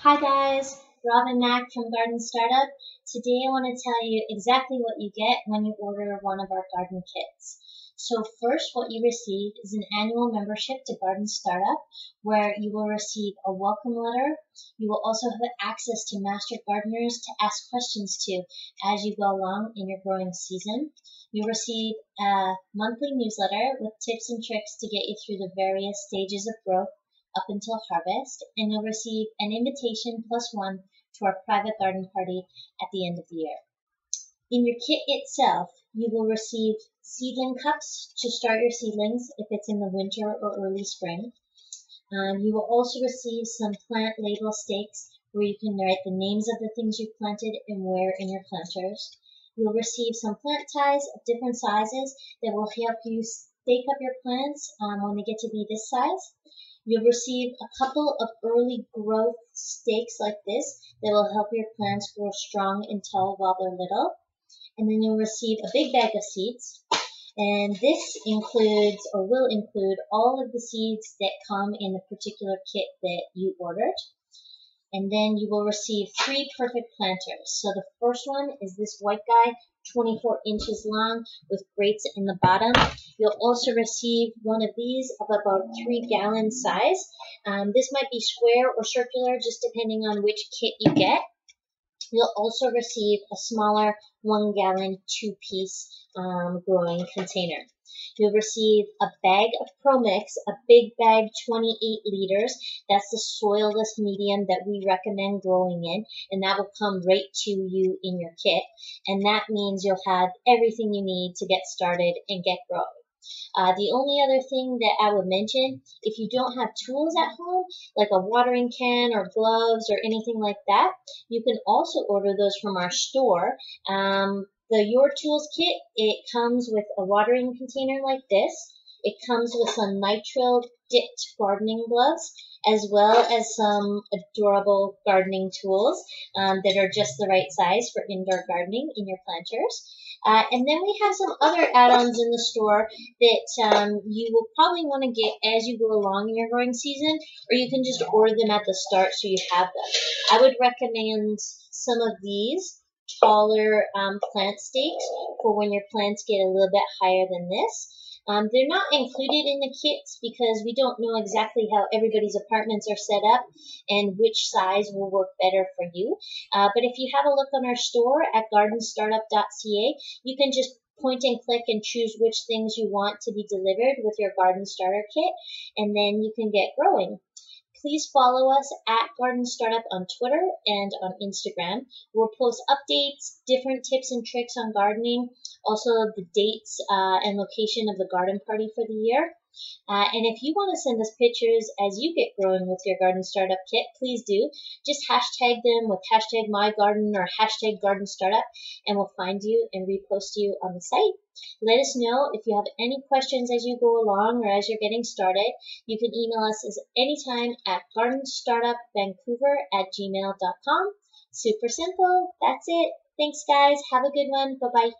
Hi guys, Robin Mack from Garden Startup. Today I want to tell you exactly what you get when you order one of our garden kits. So first, what you receive is an annual membership to Garden Startup, where you will receive a welcome letter. You will also have access to master gardeners to ask questions to as you go along in your growing season. You'll receive a monthly newsletter with tips and tricks to get you through the various stages of growth up until harvest, and you'll receive an invitation +1 to our private garden party at the end of the year. In your kit itself, you will receive seedling cups to start your seedlings if it's in the winter or early spring. You will also receive some plant label stakes where you can write the names of the things you've planted and where in your planters. You'll receive some plant ties of different sizes that will help you stake up your plants when they get to be this size. You'll receive a couple of early growth stakes like this that will help your plants grow strong and tall while they're little. And then you'll receive a big bag of seeds. And this includes, or will include, all of the seeds that come in the particular kit that you ordered. And then you will receive 3 perfect planters. So the first one is this white guy, 24 inches long, with grates in the bottom. You'll also receive one of these of about 3-gallon size. This might be square or circular, just depending on which kit you get. You'll also receive a smaller 1-gallon 2-piece growing container. You'll receive a bag of Pro-Mix, a big bag, 28 liters. That's the soilless medium that we recommend growing in, and that will come right to you in your kit. And that means you'll have everything you need to get started and get growing. The only other thing that I would mention, if you don't have tools at home, like a watering can or gloves or anything like that, you can also order those from our store. The Your Tools kit, it comes with a watering container like this. It comes with some nitrile-dipped gardening gloves, as well as some adorable gardening tools that are just the right size for indoor gardening in your planters. And then we have some other add-ons in the store that you will probably want to get as you go along in your growing season, or you can just order them at the start so you have them. I would recommend some of these taller plant stakes for when your plants get a little bit higher than this. They're not included in the kits because we don't know exactly how everybody's apartments are set up and which size will work better for you. But if you have a look on our store at GardenStartup.ca, you can just point and click and choose which things you want to be delivered with your garden starter kit, and then you can get growing. Please follow us at Garden Startup on Twitter and on Instagram. We'll post updates, different tips and tricks on gardening, also the dates and location of the garden party for the year. And if you want to send us pictures as you get growing with your Garden Startup kit, please do. Just hashtag them with #mygarden or #GardenStartup, and we'll find you and repost you on the site. Let us know if you have any questions as you go along or as you're getting started. You can email us anytime at GardenStartupVancouver@gmail.com. Super simple. That's it. Thanks, guys. Have a good one. Bye-bye.